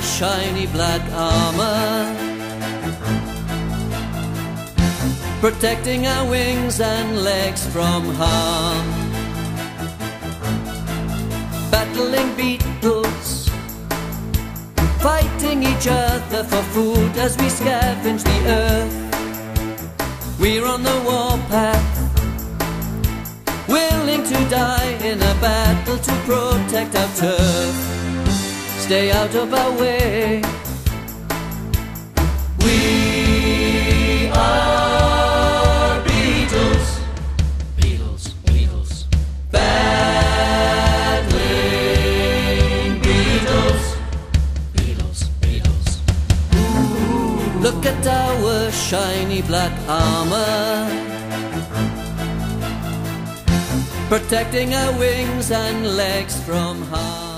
her shiny black armor, protecting our wings and legs from harm. Battling beetles, fighting each other for food as we scavenge the earth. We're on the warpath, willing to die in a battle to protect our turf. Stay out of our way. We are our shiny black armor, protecting our wings and legs from harm.